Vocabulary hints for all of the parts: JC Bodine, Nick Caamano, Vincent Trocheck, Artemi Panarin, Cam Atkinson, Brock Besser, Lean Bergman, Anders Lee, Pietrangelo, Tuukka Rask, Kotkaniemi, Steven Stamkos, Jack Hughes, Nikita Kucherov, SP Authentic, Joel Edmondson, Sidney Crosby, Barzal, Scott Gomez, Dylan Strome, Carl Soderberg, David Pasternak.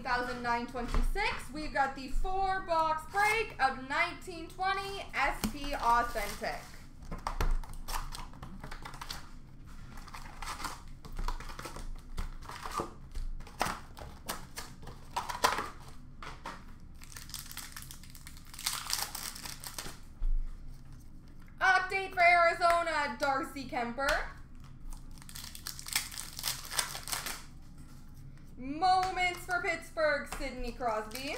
14,926. We've got the 4-box break of 1920 SP Authentic. Update for Arizona, Darcy Kemper. Moments for Pittsburgh, Sidney Crosby.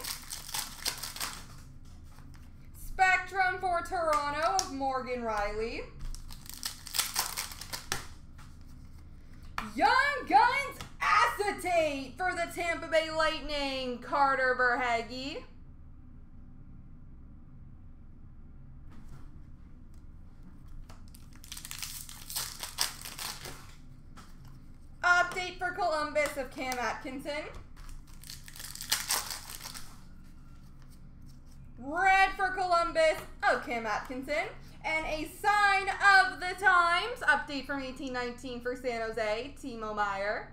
Spectrum for Toronto of Morgan Riley. Young Guns Acetate for the Tampa Bay Lightning, Carter Verhaeghe. Update for Columbus of Cam Atkinson. Red for Columbus of Cam Atkinson. And a sign of the times. Update from 1819 for San Jose, Timo Meier.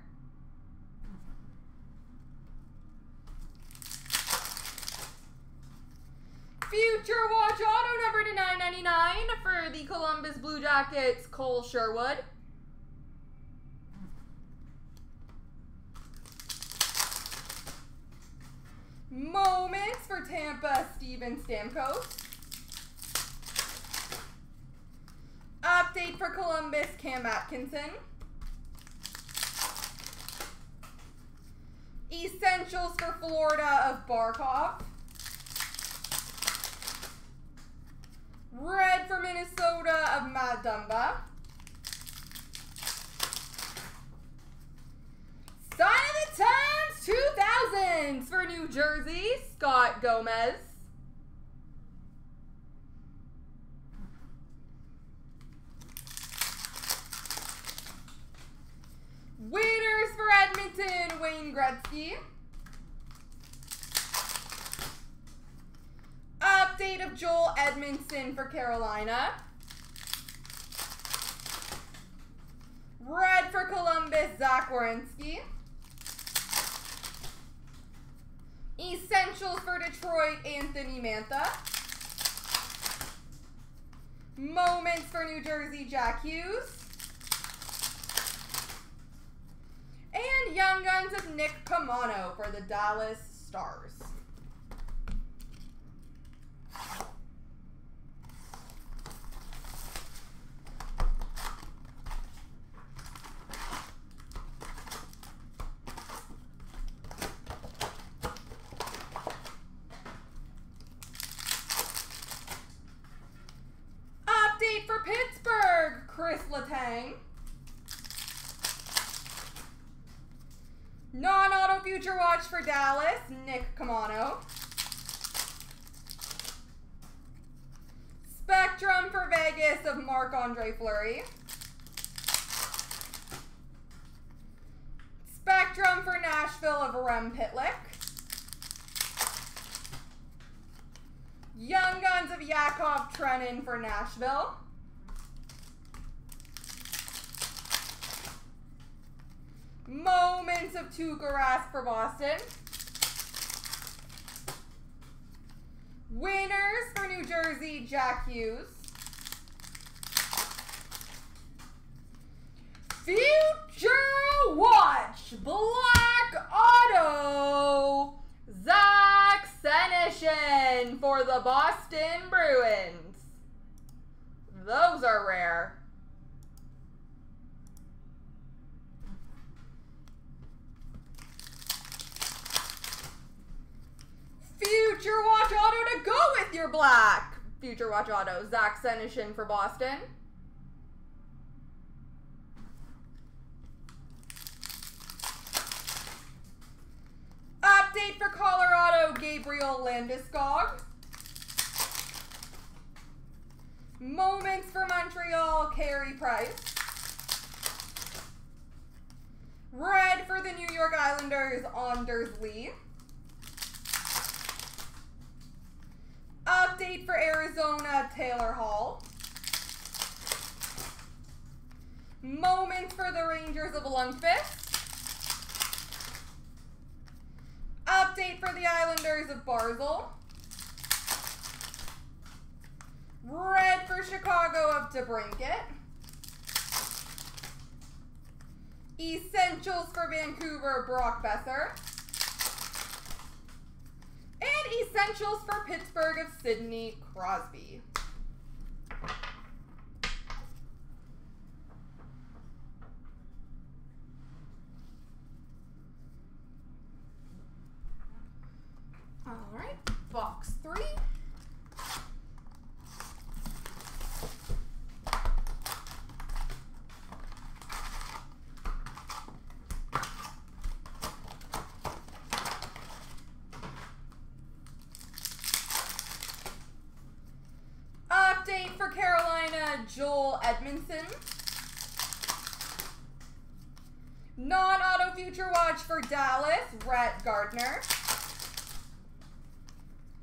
Future Watch Auto number to 999 for the Columbus Blue Jackets, Cole Sherwood. Moments for Tampa, Steven Stamkos. Update for Columbus, Cam Atkinson. Essentials for Florida of Barkov. Red for Minnesota of Mad Dumba. For New Jersey, Scott Gomez. Winners for Edmonton, Wayne Gretzky. Update of Joel Edmondson for Carolina. Red for Columbus, Zach Werenski. Essentials for Detroit, Anthony Mantha. Moments for New Jersey, Jack Hughes. And Young Guns of Nick Pomano for the Dallas Stars. Non-auto future watch for Dallas, Nick Caamano. Spectrum for Vegas of Marc-Andre Fleury. Spectrum for Nashville of Rem Pitlick. Young Guns of Yakov Trenin for Nashville. Moments of Tuukka Rask for Boston. Winners for New Jersey, Jack Hughes. Future Watch Black Auto, Zach Senyshyn for the Boston Bruins. Those are rare. Future Watch Auto to go with your black. Future Watch Auto, Zach Senyshyn for Boston. Update for Colorado, Gabriel Landeskog. Moments for Montreal, Carey Price. Red for the New York Islanders, Anders Lee. Update for Arizona, Taylor Hall. Moments for the Rangers of Lundfist. for the Islanders of Barzal. Red for Chicago of Debrinket. Essentials for Vancouver, Brock Besser. And Essentials for Pittsburgh of Sidney Crosby. All right, box three. Update for Carolina, Joel Edmondson. Non-auto future watch for Dallas, Rhett Gardner.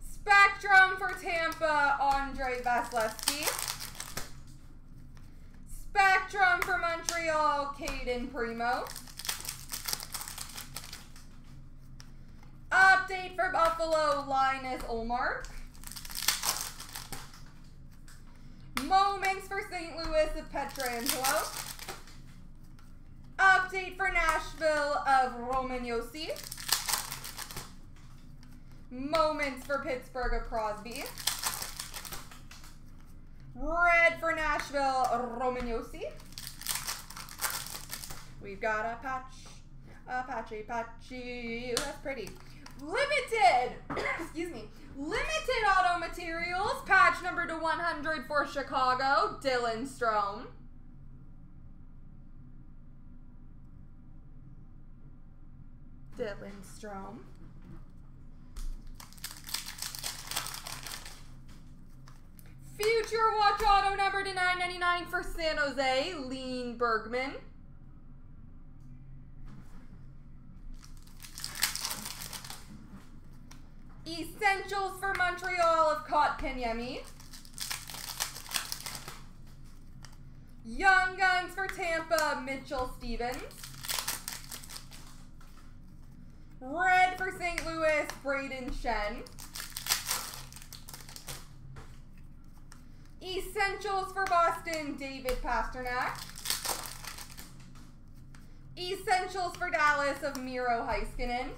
Spectrum for Tampa, Andre Vasilevsky. Spectrum for Montreal, Caden Primo. Update for Buffalo, Linus Ullmark. Moments for St. Louis of Pietrangelo. Update for Nashville of Roman Yossi. Moments for Pittsburgh of Crosby. Red for Nashville, Romagnoli. We've got a patch. Patchy. That's pretty. Limited. Excuse me. Limited auto materials. Patch number to 100 for Chicago, Dylan Strome. Dylan Strome. Future Watch Auto number to 999 for San Jose, Lean Bergman. Essentials for Montreal of Kotkaniemi. Young Guns for Tampa, Mitchell Stevens. Red for St. Louis, Braden Shen. Essentials for Boston, David Pasternak. Essentials for Dallas of Miro Heiskanen.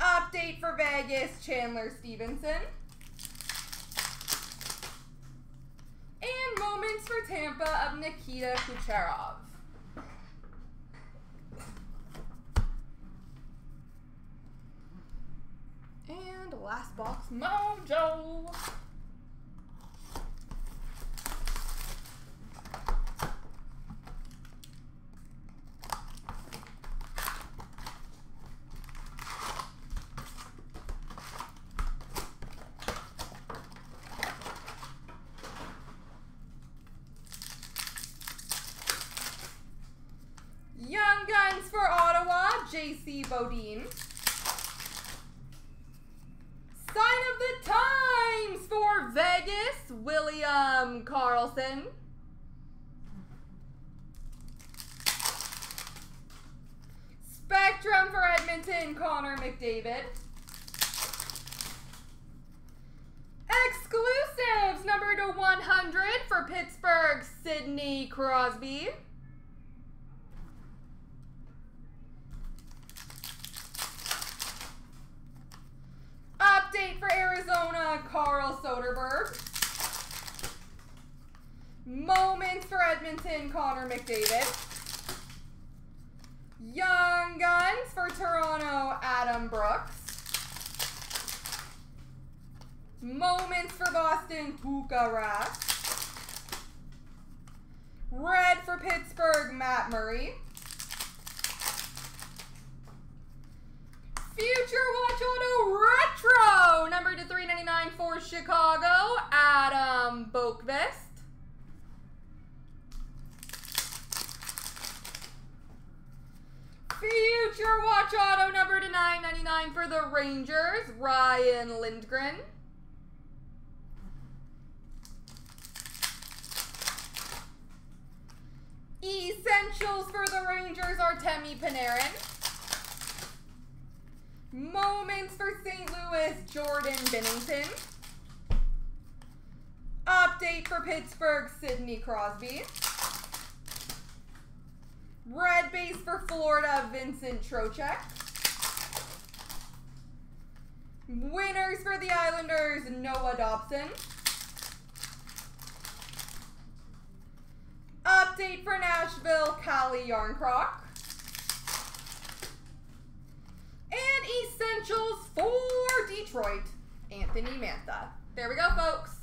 Update for Vegas, Chandler Stevenson. And Moments for Tampa of Nikita Kucherov. And last box, Mojo. Young Guns for Ottawa, JC Bodine. William Carlson. Spectrum for Edmonton, Connor McDavid. Exclusives number to 100 for Pittsburgh, Sidney Crosby. Update for Arizona, Carl Soderberg. Moments for Edmonton, Connor McDavid. Young Guns for Toronto, Adam Brooks. Moments for Boston, Tuukka Rask. Red for Pittsburgh, Matt Murray. Future Watch Auto Retro, number to 399 for Chicago, Adam Boakvist. Future Watch Auto number to 999 for the Rangers, Ryan Lindgren. Essentials for the Rangers are Artemi Panarin. Moments for St. Louis, Jordan Binnington. Update for Pittsburgh, Sidney Crosby. Red base for Florida, Vincent Trocheck. Winners for the Islanders, Noah Dobson. Update for Nashville, Callie Yarncroc. And Essentials for Detroit, Anthony Mantha. There we go, folks.